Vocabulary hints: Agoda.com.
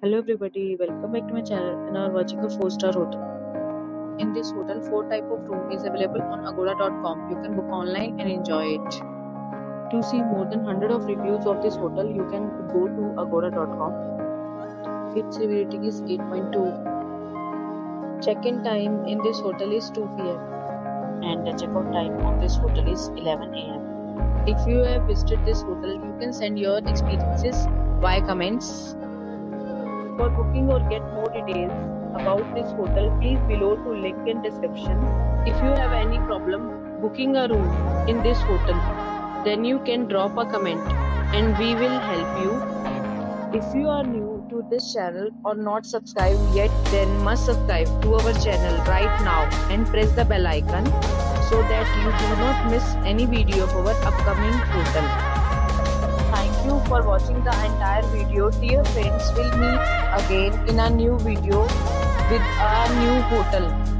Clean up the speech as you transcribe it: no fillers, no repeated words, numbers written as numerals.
Hello everybody, welcome back to my channel and are watching a 4-star hotel. In this hotel, 4 type of room is available on Agoda.com. You can book online and enjoy it. To see more than 100 of reviews of this hotel, you can go to Agoda.com. Its review rating is 8.2. Check-in time in this hotel is 2 p.m. and the check-out time of this hotel is 11 a.m. If you have visited this hotel, you can send your experiences via comments. For booking or get more details about this hotel, please below to link in description. If you have any problem booking a room in this hotel, then you can drop a comment and we will help you. If you are new to this channel or not subscribed yet, then must subscribe to our channel right now and press the bell icon so that you do not miss any video of our upcoming hotel. Thank you for watching the entire video. Dear friends, we'll meet again in a new video with our new hotel.